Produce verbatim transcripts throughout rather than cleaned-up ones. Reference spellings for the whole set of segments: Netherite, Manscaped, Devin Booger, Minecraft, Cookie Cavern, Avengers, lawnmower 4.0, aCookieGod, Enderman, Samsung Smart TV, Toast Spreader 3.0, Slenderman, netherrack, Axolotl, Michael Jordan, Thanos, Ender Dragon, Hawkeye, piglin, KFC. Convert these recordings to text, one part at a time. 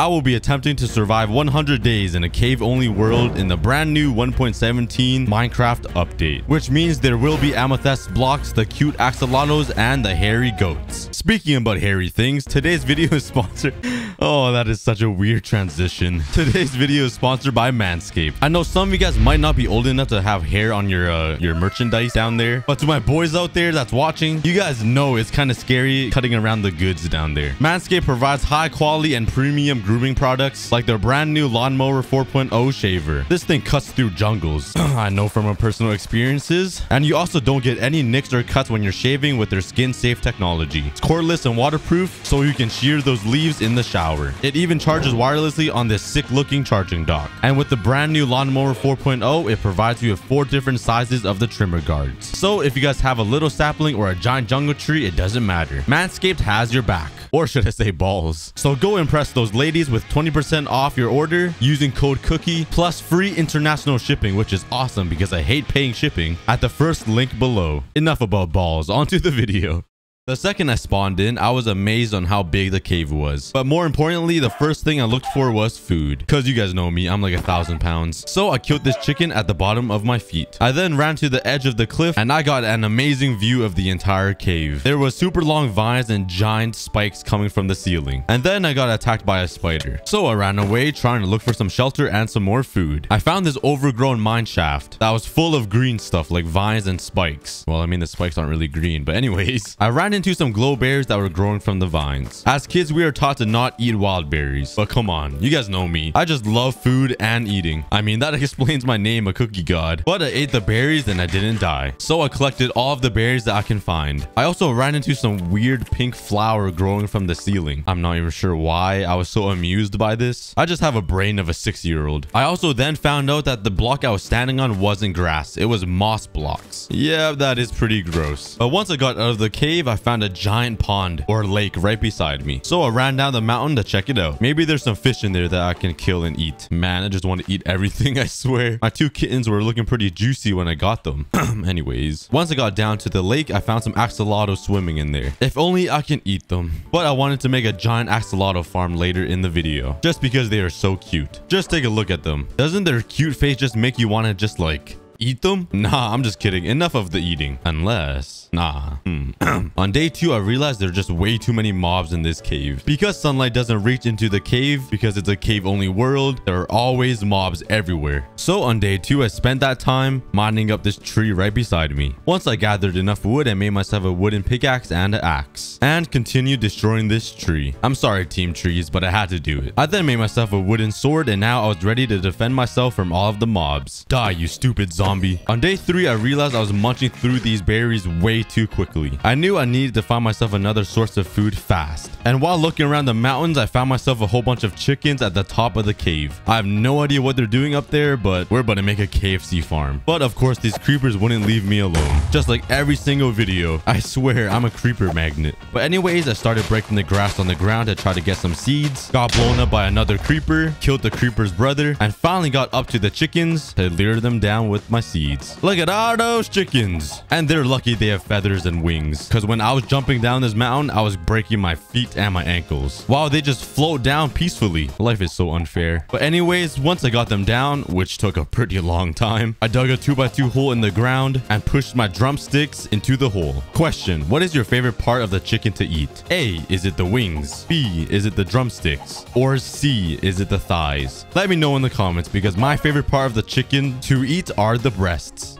I will be attempting to survive one hundred days in a cave-only world in the brand new one point seventeen Minecraft update, which means there will be amethyst blocks, the cute axolotls, and the hairy goats. Speaking about hairy things, today's video is sponsored... Oh, that is such a weird transition. Today's video is sponsored by Manscaped. I know some of you guys might not be old enough to have hair on your uh, your merchandise down there, but to my boys out there that's watching, you guys know it's kind of scary cutting around the goods down there. Manscaped provides high quality and premium grooming products like their brand new lawnmower four point oh shaver. This thing cuts through jungles. I know from my personal experiences. And you also don't get any nicks or cuts when you're shaving with their skin safe technology. It's cordless and waterproof, so you can shear those leaves in the shower. It even charges wirelessly on this sick looking charging dock. And with the brand new lawnmower four point oh, it provides you with four different sizes of the trimmer guards. So if you guys have a little sapling or a giant jungle tree, it doesn't matter. Manscaped has your back. Or should I say balls. So go impress those ladies with twenty percent off your order using code COOKIE plus free international shipping, which is awesome because I hate paying shipping, at the first link below. Enough about balls, onto the video. The second I spawned in, I was amazed on how big the cave was. But more importantly, the first thing I looked for was food. Cause you guys know me, I'm like a thousand pounds. So I killed this chicken at the bottom of my feet. I then ran to the edge of the cliff and I got an amazing view of the entire cave. There was super long vines and giant spikes coming from the ceiling. And then I got attacked by a spider. So I ran away trying to look for some shelter and some more food. I found this overgrown mine shaft that was full of green stuff like vines and spikes. Well, I mean the spikes aren't really green, but anyways, I ran into into some glow bears that were growing from the vines. As kids, we are taught to not eat wild berries, but come on, you guys know me. I just love food and eating. I mean, that explains my name, a cookie god. But I ate the berries and I didn't die. So I collected all of the berries that I can find. I also ran into some weird pink flower growing from the ceiling. I'm not even sure why I was so amused by this. I just have a brain of a six-year-old. I also then found out that the block I was standing on wasn't grass. It was moss blocks. Yeah, that is pretty gross. But once I got out of the cave, I found found a giant pond or lake right beside me. So I ran down the mountain to check it out. Maybe there's some fish in there that I can kill and eat. Man, I just want to eat everything, I swear. My two kittens were looking pretty juicy when I got them. Anyways, once I got down to the lake, I found some axolotls swimming in there. If only I can eat them. But I wanted to make a giant axolotl farm later in the video, just because they are so cute. Just take a look at them. Doesn't their cute face just make you want to just like... eat them? Nah, I'm just kidding. Enough of the eating. Unless... Nah. Mm. On day two, I realized there are just way too many mobs in this cave. Because sunlight doesn't reach into the cave, because it's a cave-only world, there are always mobs everywhere. So on day two, I spent that time mining up this tree right beside me. Once I gathered enough wood, I made myself a wooden pickaxe and an axe. And continued destroying this tree. I'm sorry, Team Trees, but I had to do it. I then made myself a wooden sword, and now I was ready to defend myself from all of the mobs. Die, you stupid zombie. On day three, I realized I was munching through these berries way too quickly. I knew I needed to find myself another source of food fast. And while looking around the mountains, I found myself a whole bunch of chickens at the top of the cave. I have no idea what they're doing up there, but we're about to make a K F C farm. But of course, these creepers wouldn't leave me alone. Just like every single video. I swear, I'm a creeper magnet. But anyways, I started breaking the grass on the ground to try to get some seeds. Got blown up by another creeper, killed the creeper's brother, and finally got up to the chickens to lure them down with my seeds. Look at all those chickens. And they're lucky they have feathers and wings, because when I was jumping down this mountain, I was breaking my feet and my ankles. Wow, they just float down peacefully. Life is so unfair. But anyways, once I got them down, which took a pretty long time, I dug a two by two hole in the ground and pushed my drumsticks into the hole. Question: what is your favorite part of the chicken to eat? A. Is it the wings? B. Is it the drumsticks? Or C. Is it the thighs? Let me know in the comments, because my favorite part of the chicken to eat are the breasts.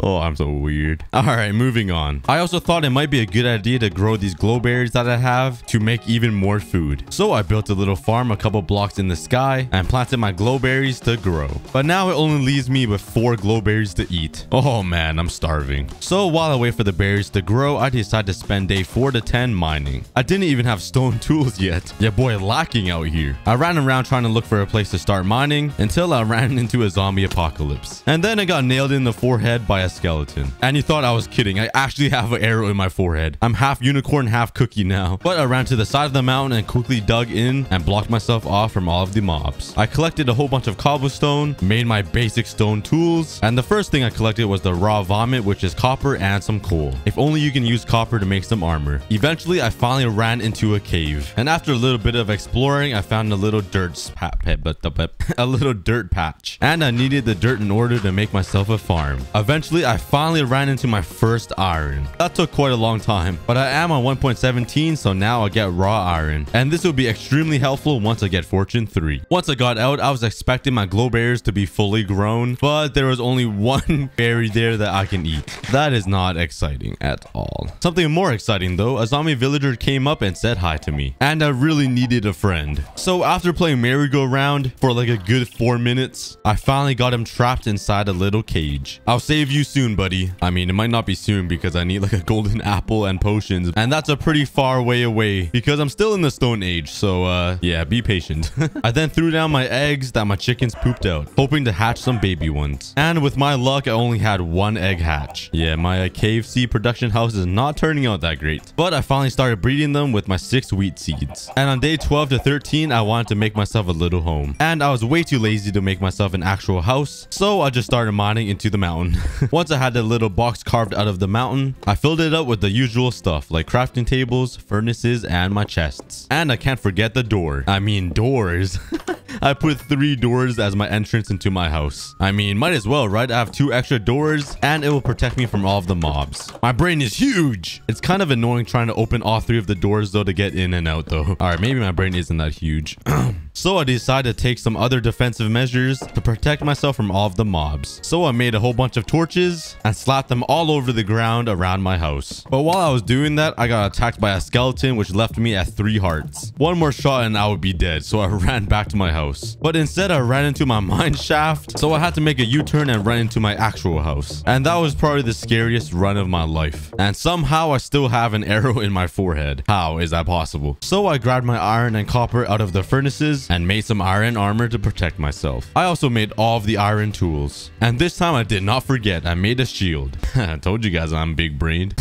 Oh, I'm so weird. All right, moving on. I also thought it might be a good idea to grow these glow berries that I have to make even more food. So I built a little farm a couple blocks in the sky and planted my glow berries to grow. But now it only leaves me with four glow berries to eat. Oh man, I'm starving. So while I wait for the berries to grow, I decided to spend day four to ten mining. I didn't even have stone tools yet. Yeah, boy, lacking out here. I ran around trying to look for a place to start mining until I ran into a zombie apocalypse. And then I got nailed in the forehead by a ass skeleton. And you thought I was kidding. I actually have an arrow in my forehead. I'm half unicorn, half cookie now. But I ran to the side of the mountain and quickly dug in and blocked myself off from all of the mobs. I collected a whole bunch of cobblestone, made my basic stone tools, and the first thing I collected was the raw vomit, which is copper and some coal. If only you can use copper to make some armor. Eventually, I finally ran into a cave. And after a little bit of exploring, I found a little dirt a little dirt patch. And I needed the dirt in order to make myself a farm. Eventually, I finally ran into my first iron. That took quite a long time, but I am on one point seventeen, so now I get raw iron. And this will be extremely helpful once I get fortune three. Once I got out, I was expecting my glow berries to be fully grown, but there was only one berry there that I can eat. That is not exciting at all. Something more exciting though, a zombie villager came up and said hi to me, and I really needed a friend. So after playing merry-go-round for like a good four minutes, I finally got him trapped inside a little cage. I'll save you soon, buddy. I mean, it might not be soon because I need like a golden apple and potions, and that's a pretty far way away because I'm still in the Stone Age. So uh, yeah, be patient. I then threw down my eggs that my chickens pooped out, hoping to hatch some baby ones. And with my luck, I only had one egg hatch. Yeah, my K F C production house is not turning out that great, but I finally started breeding them with my six wheat seeds. And on day twelve to thirteen, I wanted to make myself a little home, and I was way too lazy to make myself an actual house, so I just started mining into the mountain. Once I had the little box carved out of the mountain, I filled it up with the usual stuff like crafting tables, furnaces, and my chests. And I can't forget the door. I mean doors. I put three doors as my entrance into my house. I mean, might as well, right? I have two extra doors and it will protect me from all of the mobs. My brain is huge. It's kind of annoying trying to open all three of the doors though to get in and out though. All right, maybe my brain isn't that huge. So I decided to take some other defensive measures to protect myself from all of the mobs. So I made a whole bunch of torches and slapped them all over the ground around my house. But while I was doing that, I got attacked by a skeleton, which left me at three hearts. One more shot and I would be dead. So I ran back to my house. But instead, I ran into my mine shaft, so I had to make a U-turn and run into my actual house. And that was probably the scariest run of my life. And somehow, I still have an arrow in my forehead. How is that possible? So I grabbed my iron and copper out of the furnaces and made some iron armor to protect myself. I also made all of the iron tools. And this time, I did not forget. I made a shield. I told you guys I'm big-brained.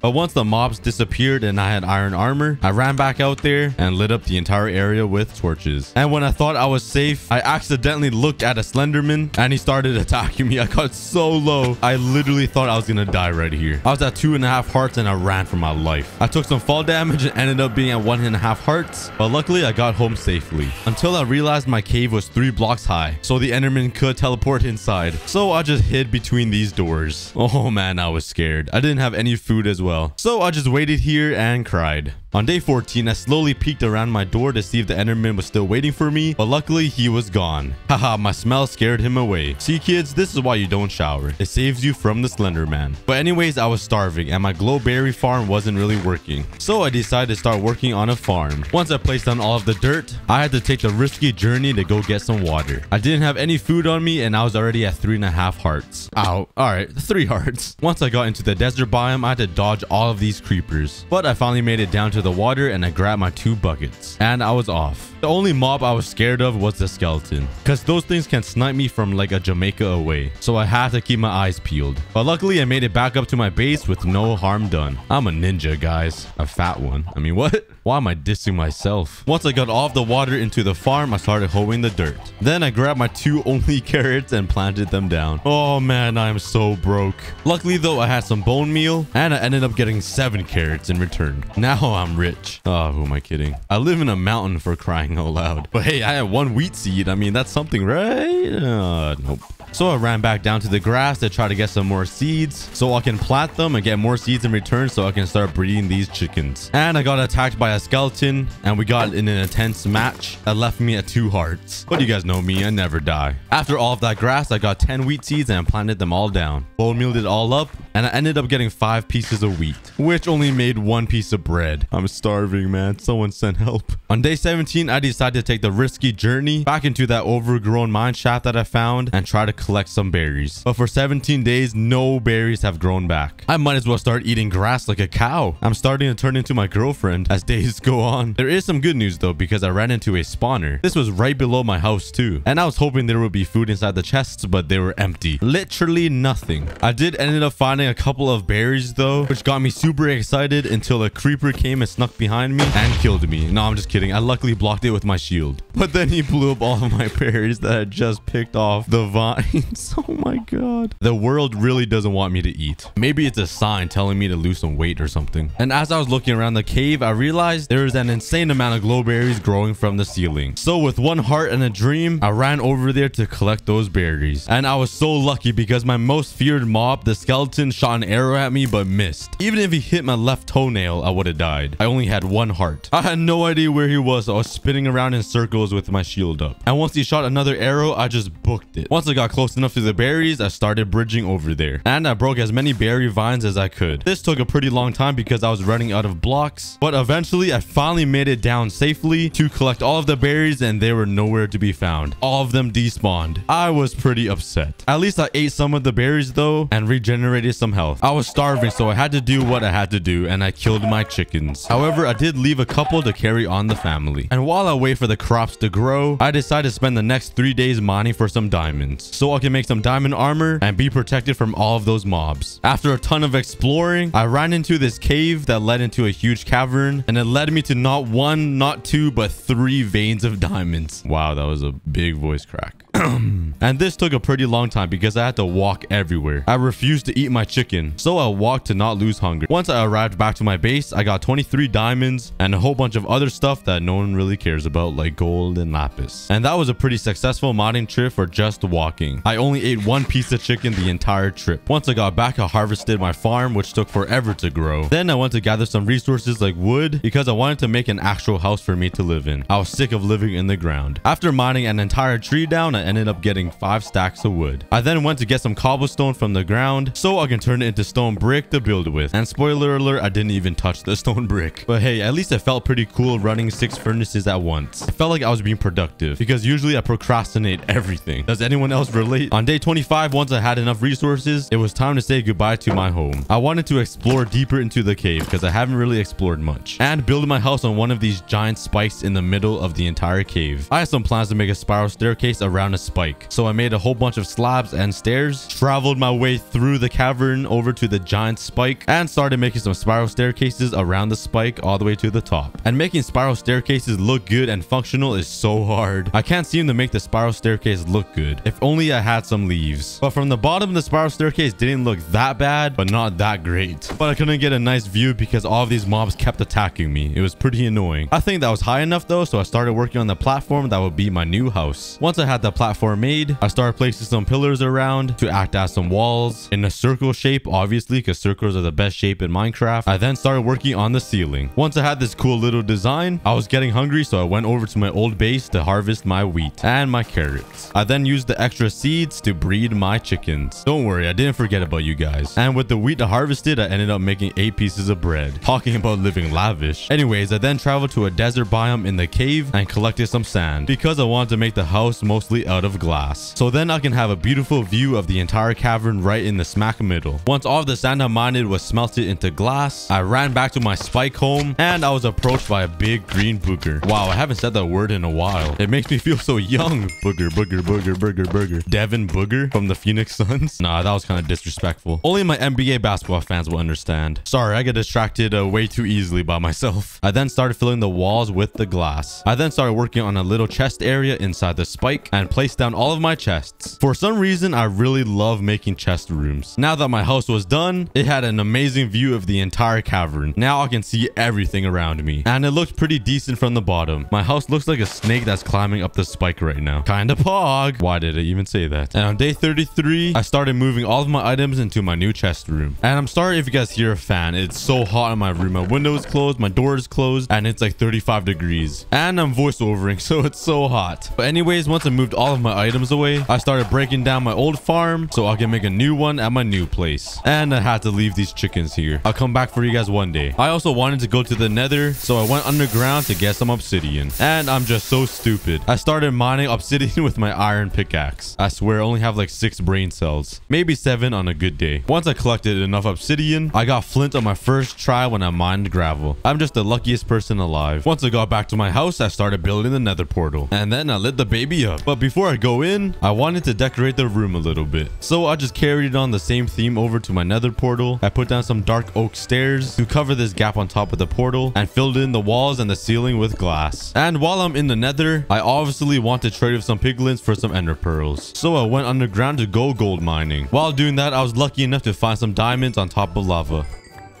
But once the mobs disappeared and I had iron armor, I ran back out there and lit up the entire area with torches. And when I thought I was safe, I accidentally looked at a Slenderman and he started attacking me. I got so low. I literally thought I was going to die right here. I was at two and a half hearts and I ran for my life. I took some fall damage and ended up being at one and a half hearts. But luckily, I got home safely until I realized my cave was three blocks high, so the Enderman could teleport inside. So I just hid between these doors. Oh man, I was scared. I didn't have any food as well, so I just waited here and cried. On day fourteen, I slowly peeked around my door to see if the Enderman was still waiting for me, but luckily he was gone. Haha, my smell scared him away. See kids, this is why you don't shower. It saves you from the Slenderman. But anyways, I was starving and my glowberry farm wasn't really working, so I decided to start working on a farm. Once I placed down all of the dirt, I had to take the risky journey to go get some water. I didn't have any food on me and I was already at three and a half hearts. Ow. Alright, three hearts. Once I got into the desert biome, I had to dodge all of these creepers, but I finally made it down to the water and I grabbed my two buckets and I was off. The only mob I was scared of was the skeleton, because those things can snipe me from like a Jamaica away, so I had to keep my eyes peeled. But luckily I made it back up to my base with no harm done. I'm a ninja, guys. A fat one. I mean, what? Why am I dissing myself? Once I got all of the water into the farm, I started hoeing the dirt. Then I grabbed my two only carrots and planted them down. Oh man, I am so broke. Luckily though, I had some bone meal and I ended up getting seven carrots in return. Now I'm rich. Oh, who am I kidding? I live in a mountain, for crying out loud. But hey, I had one wheat seed. I mean, that's something, right? Uh, nope. So I ran back down to the grass to try to get some more seeds so I can plant them and get more seeds in return so I can start breeding these chickens. And I got attacked by a skeleton and we got in an intense match that left me at two hearts. But you guys know me, I never die. After all of that grass, I got ten wheat seeds and planted them all down. Bone mealed it all up and I ended up getting five pieces of wheat, which only made one piece of bread. I'm starving, man. Someone send help. On day seventeen, I decided to take the risky journey back into that overgrown mine shaft that I found and try to collect some berries. But for seventeen days, no berries have grown back. I might as well start eating grass like a cow. I'm starting to turn into my girlfriend as days go on. There is some good news though, because I ran into a spawner. This was right below my house too. And I was hoping there would be food inside the chests, but they were empty. Literally nothing. I did end up finding a couple of berries though, which got me super excited until a creeper came and snuck behind me and killed me. No, I'm just kidding. I luckily blocked it with my shield. But then he blew up all of my berries that I just picked off the vines. Oh my god. The world really doesn't want me to eat. Maybe it's a sign telling me to lose some weight or something. And as I was looking around the cave, I realized there is an insane amount of glowberries growing from the ceiling. So with one heart and a dream, I ran over there to collect those berries. And I was so lucky because my most feared mob, the skeleton, shot an arrow at me but missed. Even if he hit my left toenail, I would have died. I only had one heart. I had no idea where he was, so I was spinning around in circles with my shield up. And once he shot another arrow, I just booked it. Once I got close enough to the berries, I started bridging over there. And I broke as many berry vines as I could. This took a pretty long time because I was running out of blocks. But eventually, I finally made it down safely to collect all of the berries, and they were nowhere to be found. All of them despawned. I was pretty upset. At least I ate some of the berries though and regenerated some health. I was starving, so I had to do what I had to do, and I killed my chickens. However, I did leave a couple to carry on the family. And while I wait for the crops to grow, I decided to spend the next three days mining for some diamonds so I can make some diamond armor and be protected from all of those mobs. After a ton of exploring, I ran into this cave that led into a huge cavern, and it led me to not one, not two, but three veins of diamonds. Wow, that was a big voice crack. And this took a pretty long time because I had to walk everywhere. I refused to eat my chicken, so I walked to not lose hunger. Once I arrived back to my base, I got twenty-three diamonds and a whole bunch of other stuff that no one really cares about, like gold and lapis. And that was a pretty successful modding trip for just walking. I only ate one piece of chicken the entire trip. Once I got back, I harvested my farm, which took forever to grow. Then I went to gather some resources like wood because I wanted to make an actual house for me to live in. I was sick of living in the ground. After mining an entire tree down, I ended up getting five stacks of wood. I then went to get some cobblestone from the ground so I can turn it into stone brick to build with. And spoiler alert, I didn't even touch the stone brick. But hey, at least it felt pretty cool running six furnaces at once. It felt like I was being productive because usually I procrastinate everything. Does anyone else relate? On day twenty-five, once I had enough resources, it was time to say goodbye to my home. I wanted to explore deeper into the cave because I haven't really explored much, and build my house on one of these giant spikes in the middle of the entire cave. I had some plans to make a spiral staircase around a spike, so I made a whole bunch of slabs and stairs, traveled my way through the cavern over to the giant spike, and started making some spiral staircases around the spike all the way to the top. And making spiral staircases look good and functional is so hard. I can't seem to make the spiral staircase look good. If only I had some leaves. But from the bottom, the spiral staircase didn't look that bad, but not that great. But I couldn't get a nice view because all of these mobs kept attacking me. It was pretty annoying. I think that was high enough though, so I started working on the platform that would be my new house. Once I had the platform made, I started placing some pillars around to act as some walls in a circle shape, obviously, because circles are the best shape in Minecraft. I then started working on the ceiling. Once I had this cool little design, I was getting hungry, so I went over to my old base to harvest my wheat and my carrots. I then used the extra seeds to breed my chickens. Don't worry, I didn't forget about you guys. And with the wheat I harvested, I ended up making eight pieces of bread. Talking about living lavish. Anyways, I then traveled to a desert biome in the cave and collected some sand because I wanted to make the house most out of glass, so then I can have a beautiful view of the entire cavern right in the smack middle. Once all of the sand I mined was smelted into glass, I ran back to my spike home, and I was approached by a big green booger. Wow, I haven't said that word in a while. It makes me feel so young. Booger, booger, booger, booger, booger. Devin Booger from the Phoenix Suns. Nah, that was kind of disrespectful. Only my N B A basketball fans will understand. Sorry, I get distracted uh, way too easily by myself. I then started filling the walls with the glass. I then started working on a little chest area inside the spike, and placed down all of my chests. For some reason, I really love making chest rooms. Now that my house was done, it had an amazing view of the entire cavern. Now I can see everything around me, and it looked pretty decent from the bottom. My house looks like a snake that's climbing up the spike right now. Kinda pog. Why did I even say that? And on day thirty-three, I started moving all of my items into my new chest room. And I'm sorry if you guys hear a fan. It's so hot in my room. My window is closed, my door is closed, and it's like thirty-five degrees. And I'm voiceovering, so it's so hot. But anyways, once I moved all of of my items away, I started breaking down my old farm so I can make a new one at my new place. And I had to leave these chickens here. I'll come back for you guys one day. I also wanted to go to the nether, so I went underground to get some obsidian. And I'm just so stupid. I started mining obsidian with my iron pickaxe. I swear I only have like six brain cells. Maybe seven on a good day. Once I collected enough obsidian, I got flint on my first try when I mined gravel. I'm just the luckiest person alive. Once I got back to my house, I started building the nether portal. And then I lit the baby up. But before I go in, I wanted to decorate the room a little bit. So I just carried on the same theme over to my nether portal. I put down some dark oak stairs to cover this gap on top of the portal and filled in the walls and the ceiling with glass. And while I'm in the nether, I obviously want to trade with some piglins for some ender pearls. So I went underground to go gold mining. While doing that, I was lucky enough to find some diamonds on top of lava.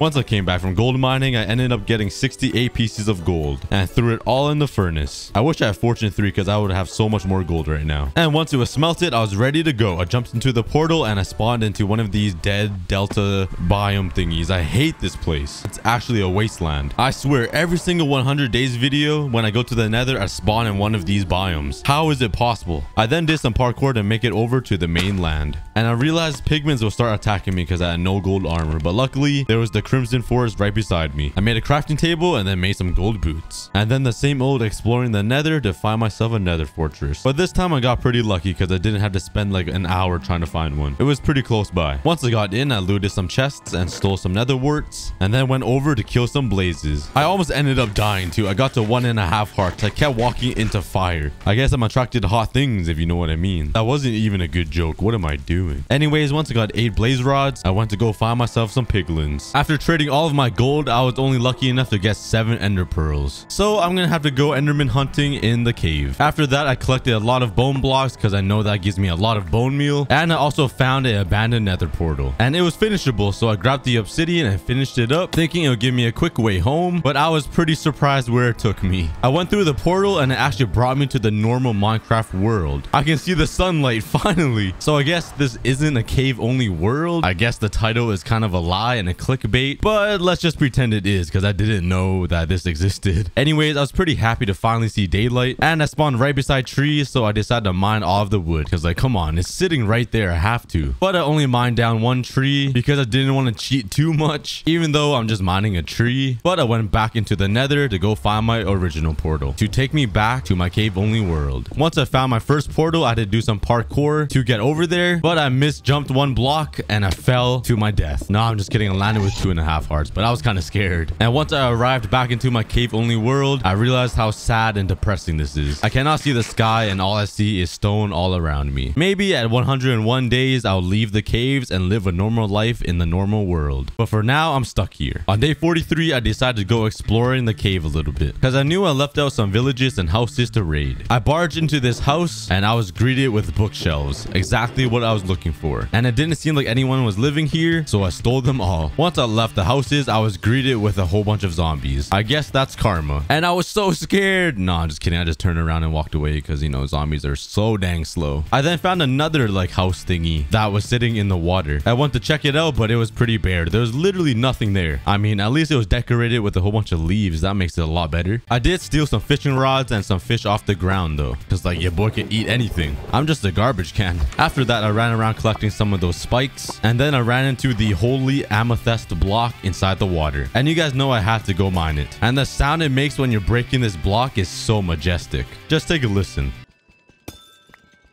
Once I came back from gold mining, I ended up getting sixty-eight pieces of gold and threw it all in the furnace. I wish I had fortune three because I would have so much more gold right now. And once it was smelted, I was ready to go. I jumped into the portal and I spawned into one of these dead delta biome thingies. I hate this place. It's actually a wasteland. I swear every single one hundred days video, when I go to the nether, I spawn in one of these biomes. How is it possible? I then did some parkour to make it over to the mainland. And I realized pigments will start attacking me because I had no gold armor. But luckily, there was the Crimson Forest right beside me. I made a crafting table and then made some gold boots. And then the same old exploring the nether to find myself a nether fortress. But this time I got pretty lucky because I didn't have to spend like an hour trying to find one. It was pretty close by. Once I got in, I looted some chests and stole some nether warts and then went over to kill some blazes. I almost ended up dying too. I got to one and a half hearts. I kept walking into fire. I guess I'm attracted to hot things, if you know what I mean. That wasn't even a good joke. What am I doing? Anyways, once I got eight blaze rods, I went to go find myself some piglins. After trading all of my gold, I was only lucky enough to get seven ender pearls. So I'm gonna have to go enderman hunting in the cave. After that, I collected a lot of bone blocks because I know that gives me a lot of bone meal. And I also found an abandoned nether portal. And it was finishable, so I grabbed the obsidian and finished it up, thinking it would give me a quick way home. But I was pretty surprised where it took me. I went through the portal and it actually brought me to the normal Minecraft world. I can see the sunlight finally. So I guess this isn't a cave-only world. I guess the title is kind of a lie and a clickbait. But let's just pretend it is because I didn't know that this existed. Anyways, I was pretty happy to finally see daylight and I spawned right beside trees. So I decided to mine all of the wood because like, come on, it's sitting right there. I have to. But I only mined down one tree because I didn't want to cheat too much, even though I'm just mining a tree. But I went back into the nether to go find my original portal to take me back to my cave only world. Once I found my first portal, I had to do some parkour to get over there, but I misjumped one block and I fell to my death. No, I'm just kidding. I landed with two and a half hearts, but I was kind of scared. And once I arrived back into my cave only world, I realized how sad and depressing this is. I cannot see the sky and all I see is stone all around me. Maybe at one hundred one days I'll leave the caves and live a normal life in the normal world, but for now I'm stuck here. On day forty-three, I decided to go exploring the cave a little bit because I knew I left out some villages and houses to raid. I barged into this house and I was greeted with bookshelves, exactly what I was looking for, and it didn't seem like anyone was living here, so I stole them all. Once I left the houses, I was greeted with a whole bunch of zombies. I guess that's karma. And I was so scared. No, I'm just kidding. I just turned around and walked away because, you know, zombies are so dang slow. I then found another like house thingy that was sitting in the water. I went to check it out, but it was pretty bare. There was literally nothing there. I mean, at least it was decorated with a whole bunch of leaves. That makes it a lot better. I did steal some fishing rods and some fish off the ground though, because like your boy can eat anything. I'm just a garbage can. After that, I ran around collecting some of those spikes, and then I ran into the holy amethyst block inside the water, and you guys know I have to go mine it. And the sound it makes when you're breaking this block is so majestic. Just take a listen.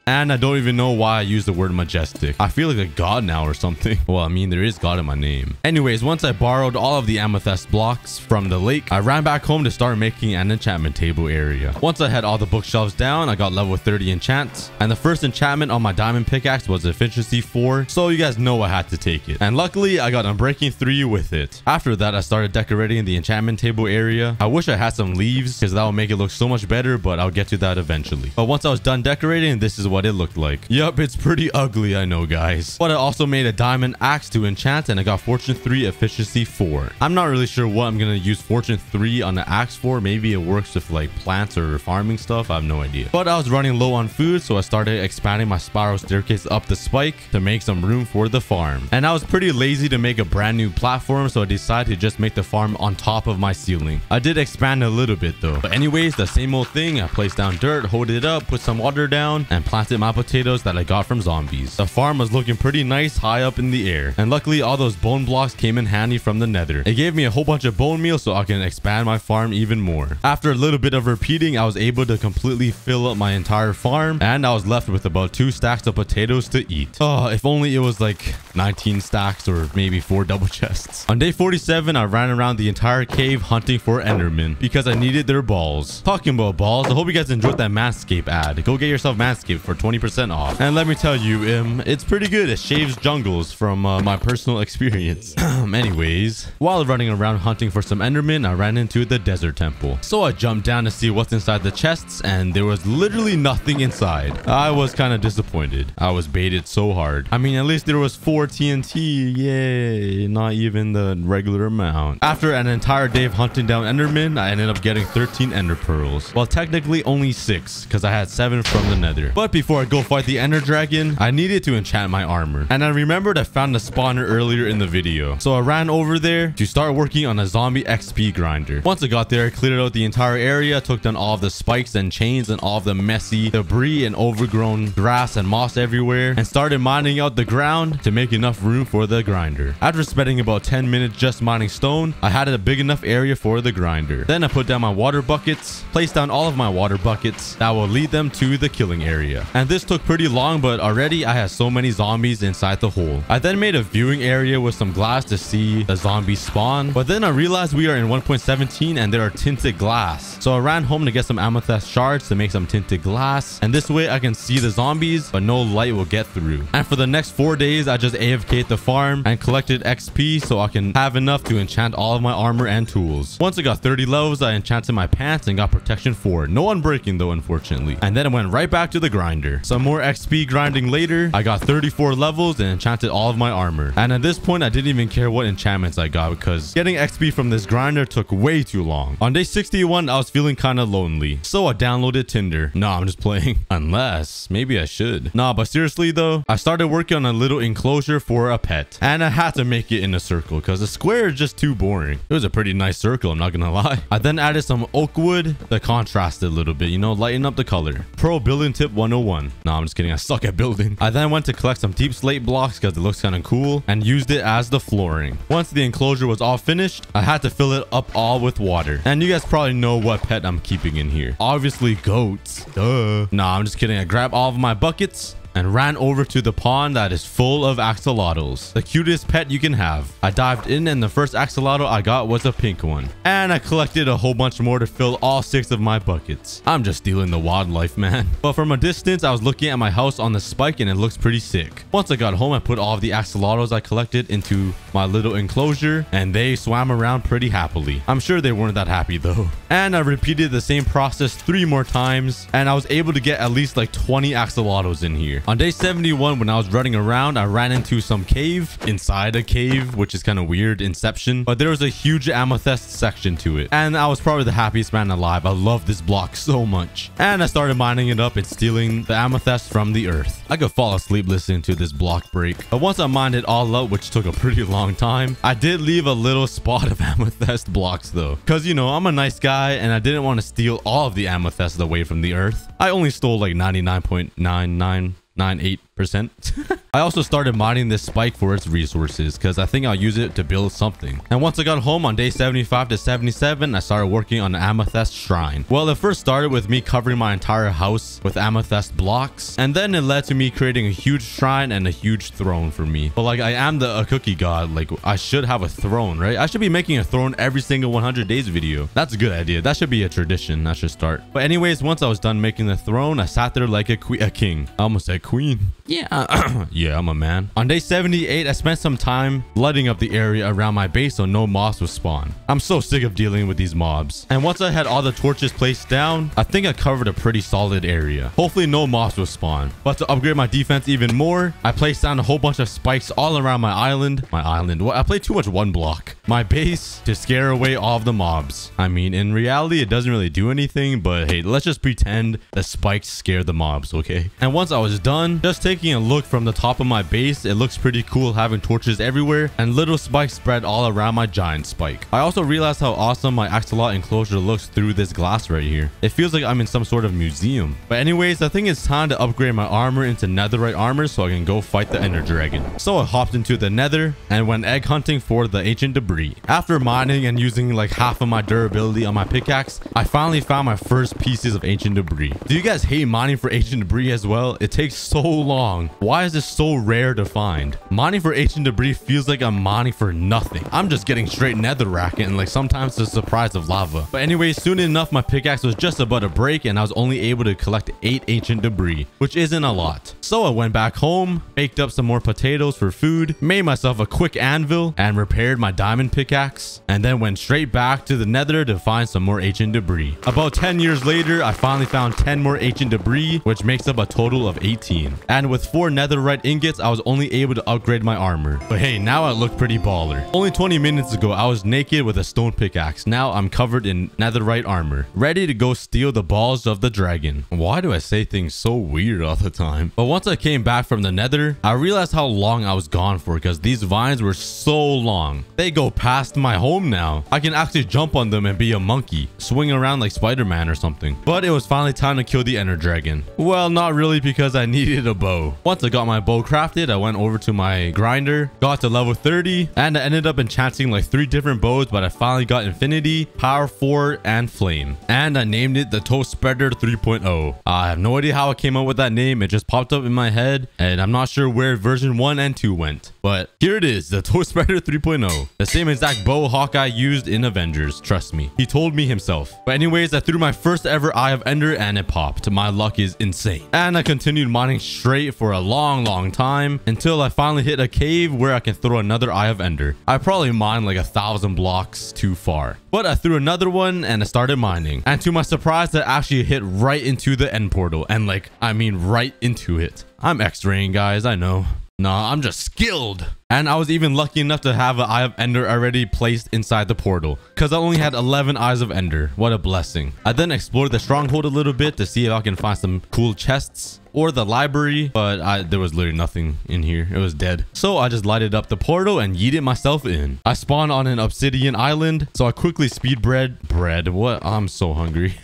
And I don't even know why I use the word majestic. I feel like a god now or something. Well, I mean, there is God in my name. Anyways, once I borrowed all of the amethyst blocks from the lake, I ran back home to start making an enchantment table area. Once I had all the bookshelves down, I got level thirty enchants. And the first enchantment on my diamond pickaxe was efficiency four. So you guys know I had to take it. And luckily, I got unbreaking three with it. After that, I started decorating the enchantment table area. I wish I had some leaves because that would make it look so much better, but I'll get to that eventually. But once I was done decorating, this is what what it looked like. Yup, it's pretty ugly, I know guys, but I also made a diamond axe to enchant and I got fortune three, efficiency four. I'm not really sure what I'm gonna use fortune three on the axe for. Maybe it works with like plants or farming stuff, I have no idea. But I was running low on food, so I started expanding my spiral staircase up the spike to make some room for the farm. And I was pretty lazy to make a brand new platform, so I decided to just make the farm on top of my ceiling. I did expand a little bit though. But anyways, the same old thing. I placed down dirt, hold it up, put some water down, and planted grafted my potatoes that I got from zombies. The farm was looking pretty nice high up in the air, and luckily all those bone blocks came in handy from the nether. It gave me a whole bunch of bone meal so I can expand my farm even more. After a little bit of repeating, I was able to completely fill up my entire farm, and I was left with about two stacks of potatoes to eat. Oh, if only it was like nineteen stacks or maybe four double chests. On day forty-seven, I ran around the entire cave hunting for Endermen because I needed their balls. Talking about balls, I hope you guys enjoyed that Manscaped ad. Go get yourself Manscaped for twenty percent off. And let me tell you, um, it's pretty good. It shaves jungles from uh, my personal experience. Anyways, while running around hunting for some Endermen, I ran into the desert temple. So I jumped down to see what's inside the chests, and there was literally nothing inside. I was kind of disappointed. I was baited so hard. I mean, at least there was four T N T. Yay, not even the regular amount. After an entire day of hunting down Endermen, I ended up getting thirteen Ender Pearls. Well, technically only six, because I had seven from the nether. But before I go fight the Ender Dragon, I needed to enchant my armor. And I remembered I found a spawner earlier in the video. So I ran over there to start working on a zombie X P grinder. Once I got there, I cleared out the entire area, took down all of the spikes and chains and all of the messy debris and overgrown grass and moss everywhere, and started mining out the ground to make enough room for the grinder. After spending about ten minutes just mining stone, I had a big enough area for the grinder. Then I put down my water buckets, placed down all of my water buckets that will lead them to the killing area. And this took pretty long, but already I had so many zombies inside the hole. I then made a viewing area with some glass to see the zombies spawn, but then I realized we are in one point seventeen and there are tinted glass. So I ran home to get some amethyst shards to make some tinted glass, and this way I can see the zombies but no light will get through. And for the next four days I just A F K'd the farm and collected X P so I can have enough to enchant all of my armor and tools. Once I got thirty levels, I enchanted my pants and got protection four. No unbreaking though, unfortunately. And then I went right back to the grinder. Some more X P grinding later, I got thirty-four levels and enchanted all of my armor. And at this point I didn't even care what enchantments I got because getting X P from this grinder took way too long. On day sixty-one I was feeling kind of lonely, so I downloaded Tinder. Nah, I'm just playing. Unless maybe I should. Nah, but seriously though, I started working on a little enclosure for a pet, and I had to make it in a circle because a square is just too boring. It was a pretty nice circle, I'm not gonna lie. I then added some oak wood to contrast it a little bit, you know, lighten up the color. Pro building tip one oh one. Nah, I'm just kidding, I suck at building. I then went to collect some deep slate blocks because it looks kind of cool and used it as the flooring. Once the enclosure was all finished, I had to fill it up all with water. And you guys probably know what pet I'm keeping in here. Obviously goats. Duh. Nah, I'm just kidding. I grabbed all of my buckets and ran over to the pond that is full of axolotls, the cutest pet you can have. I dived in and the first axolotl I got was a pink one. And I collected a whole bunch more to fill all six of my buckets. I'm just stealing the wildlife, man. But from a distance, I was looking at my house on the spike and it looks pretty sick. Once I got home, I put all of the axolotls I collected into my little enclosure and they swam around pretty happily. I'm sure they weren't that happy though. And I repeated the same process three more times and I was able to get at least like twenty axolotls in here. On day seventy-one, when I was running around, I ran into some cave inside a cave, which is kind of weird, Inception, but there was a huge amethyst section to it. And I was probably the happiest man alive. I love this block so much. And I started mining it up and stealing the amethyst from the earth. I could fall asleep listening to this block break. But once I mined it all up, which took a pretty long time, I did leave a little spot of amethyst blocks though. Cause you know, I'm a nice guy and I didn't want to steal all of the amethyst away from the earth. I only stole like ninety-nine point nine nine percent. nine eight percent. I also started mining this spike for its resources because I think I'll use it to build something. And once I got home on day seventy-five to seventy-seven, I started working on an amethyst shrine. Well, it first started with me covering my entire house with amethyst blocks, and then it led to me creating a huge shrine and a huge throne for me. But like, I am the a cookie god, like I should have a throne, right? I should be making a throne every single one hundred days video. That's a good idea. That should be a tradition. I should start. But anyways, once I was done making the throne, I sat there like a, que a king. I almost said queen. Yeah. Yeah, I'm a man. On day seventy-eight, I spent some time lighting up the area around my base so no mobs would spawn. I'm so sick of dealing with these mobs. And once I had all the torches placed down, I think I covered a pretty solid area. Hopefully no mobs will spawn. But to upgrade my defense even more, I placed down a whole bunch of spikes all around my island. My island. Well, I played too much one block. My base to scare away all of the mobs. I mean, in reality, it doesn't really do anything, but hey, let's just pretend the spikes scare the mobs, okay? And once I was done, just taking taking a look from the top of my base, it looks pretty cool having torches everywhere and little spikes spread all around my giant spike. I also realized how awesome my axolotl enclosure looks through this glass right here. It feels like I'm in some sort of museum. But anyways, I think it's time to upgrade my armor into netherite armor so I can go fight the Ender Dragon. So I hopped into the nether and went egg hunting for the ancient debris. After mining and using like half of my durability on my pickaxe, I finally found my first pieces of ancient debris. Do you guys hate mining for ancient debris as well? It takes so long. Why is this so rare to find? Mining for ancient debris feels like I'm mining for nothing. I'm just getting straight netherrack and like sometimes the surprise of lava. But anyway, soon enough my pickaxe was just about to break and I was only able to collect eight ancient debris, which isn't a lot. So I went back home, baked up some more potatoes for food, made myself a quick anvil and repaired my diamond pickaxe, and then went straight back to the nether to find some more ancient debris. About ten years later, I finally found ten more ancient debris, which makes up a total of eighteen. And with four netherite ingots, I was only able to upgrade my armor. But hey, now I look pretty baller. Only twenty minutes ago, I was naked with a stone pickaxe. Now I'm covered in netherite armor, ready to go steal the balls of the dragon. Why do I say things so weird all the time? But once I came back from the nether, I realized how long I was gone for because these vines were so long. They go past my home now. I can actually jump on them and be a monkey, swing around like Spider-Man or something. But it was finally time to kill the Ender Dragon. Well, not really, because I needed a bow. Once I got my bow crafted, I went over to my grinder, got to level thirty, and I ended up enchanting like three different bows, but I finally got infinity, power four, and flame. And I named it the Toast Spreader three point oh. I have no idea how I came up with that name. It just popped up in my head, and I'm not sure where version one and two went. But here it is, the Toast Spreader three point oh. The same exact bow Hawkeye used in Avengers, trust me. He told me himself. But anyways, I threw my first ever Eye of Ender and it popped. My luck is insane. And I continued mining straight for a long, long time until I finally hit a cave where I can throw another Eye of Ender. I probably mined like a thousand blocks too far. But I threw another one and I started mining. And to my surprise, I actually hit right into the end portal. And like, I mean right into it. I'm x-raying, guys, I know. Nah, I'm just skilled. And I was even lucky enough to have an Eye of Ender already placed inside the portal, because I only had eleven Eyes of Ender. What a blessing. I then explored the stronghold a little bit to see if I can find some cool chests or the library, but I, there was literally nothing in here. It was dead. So I just lighted up the portal and yeeted myself in. I spawned on an obsidian island, so I quickly speed bread. Bread? What? I'm so hungry.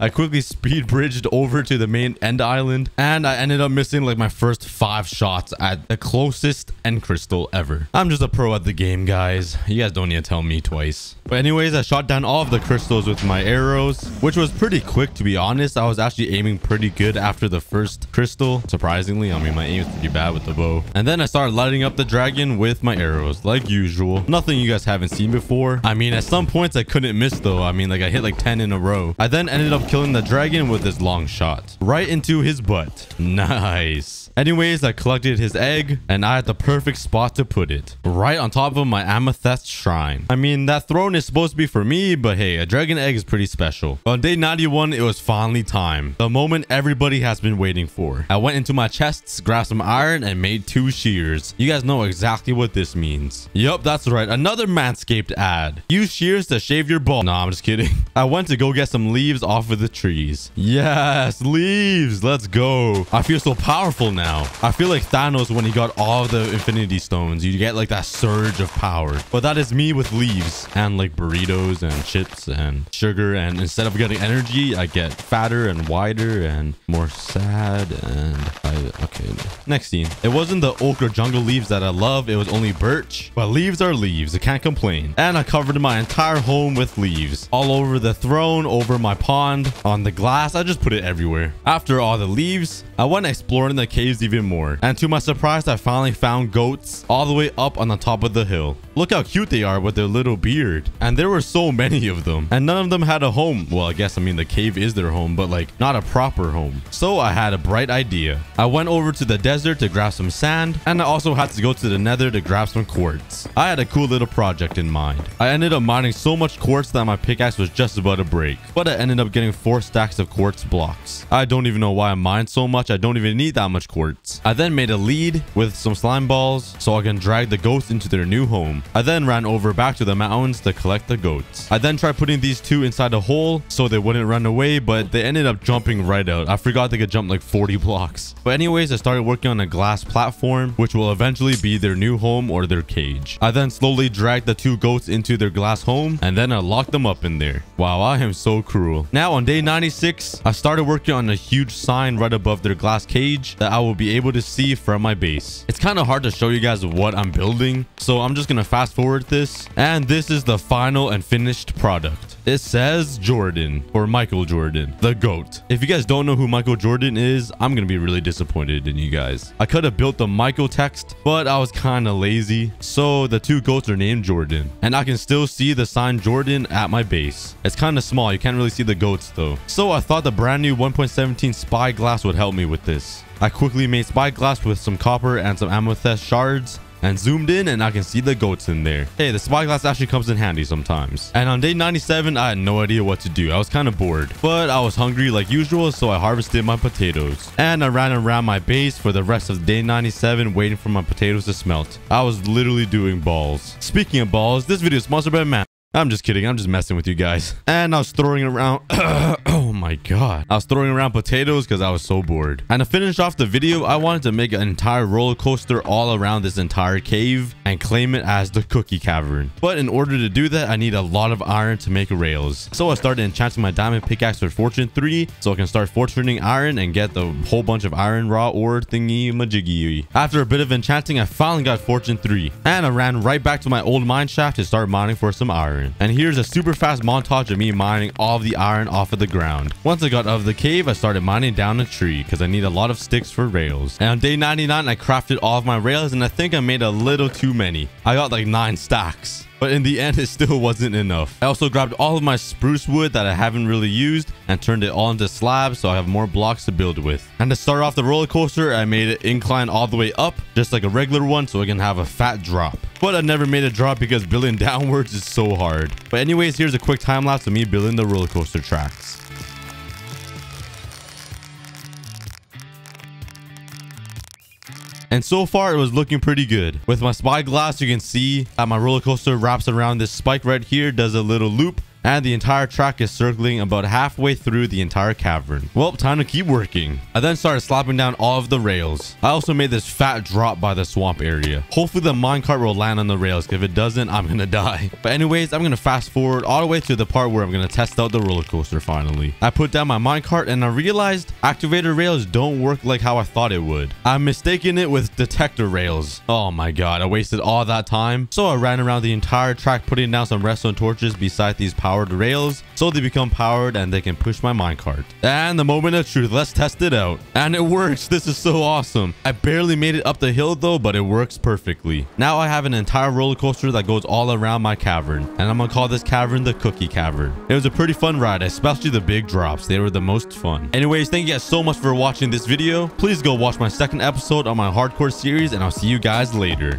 I quickly speed bridged over to the main end island, and I ended up missing like my first five shots at the closest end crystal ever. I'm just a pro at the game, guys. You guys don't need to tell me twice. But anyways, I shot down all of the crystals with my arrows, which was pretty quick, to be honest. I was actually aiming pretty good after the first crystal. Surprisingly, I mean, my aim is pretty bad with the bow. And then I started lighting up the dragon with my arrows, like usual. Nothing you guys haven't seen before. I mean, at some points, I couldn't miss, though. I mean, like, I hit like ten in a row. I then ended up killing the dragon with his long shot. Right into his butt. Nice. Anyways, I collected his egg, and I had the perfect spot to put it right on top of my amethyst shrine. I mean, that throne is supposed to be for me, but hey, a dragon egg is pretty special. On day ninety-one, it was finally time, the moment everybody has been waiting for. I went into my chests, grabbed some iron, and made two shears. You guys know exactly what this means. Yup, that's right, another Manscaped ad. Use shears to shave your ball. Nah, I'm just kidding. I went to go get some leaves off of the trees. Yes, leaves, let's go. I feel so powerful now. I feel like Thanos when he got all the infinity stones. You get like that surge of power. But that is me with leaves and like burritos and chips and sugar, and instead of getting energy, I get fatter and wider and more sad. And I, okay, next scene. It wasn't the oak or jungle leaves that I love, it was only birch, but leaves are leaves, I can't complain. And I covered my entire home with leaves, all over the throne, over my pond, on the glass. I just put it everywhere. After all the leaves, I went exploring the caves even more, and to my surprise, I finally found goats all the way up on the top of the hill. Look how cute they are with their little beard. And there were so many of them, and none of them had a home. Well, I guess, I mean, the cave is their home, but like not a proper home. So I had a bright idea. I went over to the desert to grab some sand, and I also had to go to the nether to grab some quartz. I had a cool little project in mind. I ended up mining so much quartz that my pickaxe was just about to break, but I ended up getting four stacks of quartz blocks. I don't even know why I mined so much. I don't even need that much quartz. I then made a lead with some slime balls so I can drag the ghosts into their new home. I then ran over back to the mountains to collect the goats. I then tried putting these two inside a hole so they wouldn't run away, but they ended up jumping right out. I forgot they could jump like forty blocks. But anyways, I started working on a glass platform, which will eventually be their new home or their cage. I then slowly dragged the two goats into their glass home, and then I locked them up in there. Wow, I am so cruel. Now on day ninety-six, I started working on a huge sign right above their glass cage that I will be able to see from my base. It's kind of hard to show you guys what I'm building, so I'm just gonna fast forward this, and this is the final and finished product. It says Jordan, or Michael Jordan, the GOAT. If you guys don't know who Michael Jordan is, I'm gonna be really disappointed in you guys. I could have built the Michael text, but I was kind of lazy, so the two goats are named Jordan, and I can still see the sign Jordan at my base. It's kind of small, you can't really see the goats though, so I thought the brand new one point seventeen spyglass would help me with this. I quickly made spyglass with some copper and some amethyst shards and zoomed in, and I can see the goats in there. Hey, the spyglass actually comes in handy sometimes. And on day ninety-seven, I had no idea what to do. I was kind of bored, but I was hungry like usual, so I harvested my potatoes. And I ran around my base for the rest of day ninety-seven, waiting for my potatoes to smelt. I was literally doing balls. Speaking of balls, this video is sponsored by Manscaped. I'm just kidding. I'm just messing with you guys. And I was throwing around... oh my god. I was throwing around potatoes because I was so bored. And to finish off the video, I wanted to make an entire roller coaster all around this entire cave and claim it as the Cookie Cavern. But in order to do that, I need a lot of iron to make rails. So I started enchanting my diamond pickaxe for fortune three so I can start fortuning iron and get the whole bunch of iron raw ore thingy majiggy. After a bit of enchanting, I finally got fortune three. And I ran right back to my old mine shaft to start mining for some iron. And here's a super fast montage of me mining all of the iron off of the ground. Once I got out of the cave, I started mining down a tree because I need a lot of sticks for rails. And on day ninety-nine, I crafted all of my rails, and I think I made a little too many. I got like nine stacks. But in the end, it still wasn't enough. I also grabbed all of my spruce wood that I haven't really used and turned it all into slabs so I have more blocks to build with. And to start off the roller coaster, I made it incline all the way up, just like a regular one, so I can have a fat drop. But I never made a drop because building downwards is so hard. But anyways, here's a quick time lapse of me building the roller coaster tracks. And so far, it was looking pretty good. With my spyglass, you can see that my roller coaster wraps around this spike right here, does a little loop, and the entire track is circling about halfway through the entire cavern. Well, time to keep working. I then started slapping down all of the rails. I also made this fat drop by the swamp area. Hopefully the minecart will land on the rails, because if it doesn't, I'm gonna die. But anyways, I'm gonna fast forward all the way to the part where I'm gonna test out the roller coaster finally. I put down my minecart and I realized activator rails don't work like how I thought it would. I'm mistaken it with detector rails. Oh my god, I wasted all that time. So I ran around the entire track putting down some redstone torches beside these power rails so they become powered and they can push my minecart. And the moment of truth, let's test it out. And it works. This is so awesome. I barely made it up the hill though, but it works perfectly. Now I have an entire roller coaster that goes all around my cavern, and I'm gonna call this cavern the Cookie Cavern. It was a pretty fun ride, especially the big drops. They were the most fun. Anyways, thank you guys so much for watching this video. Please go watch my second episode on my hardcore series, and I'll see you guys later.